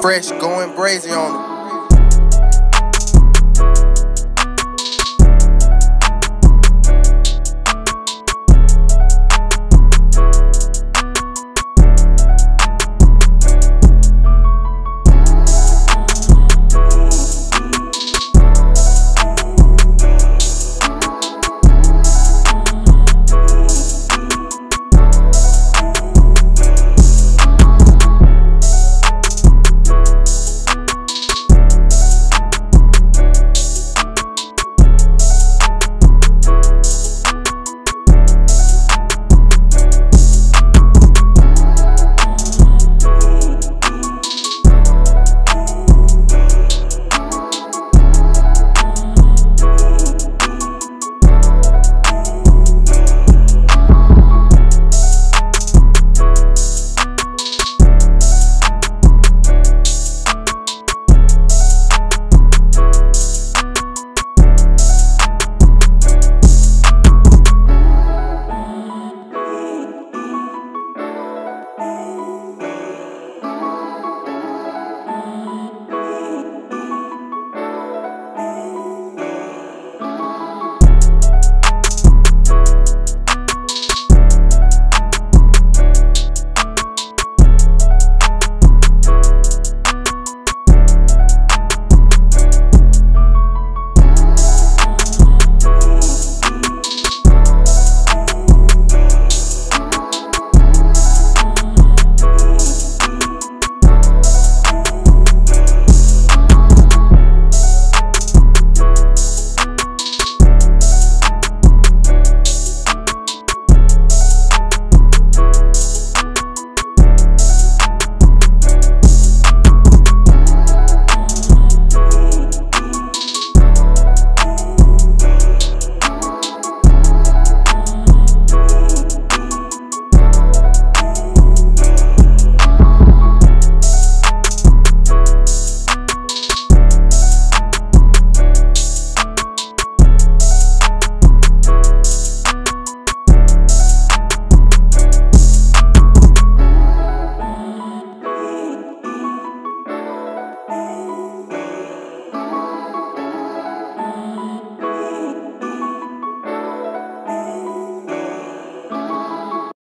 fresh, going brazy on them.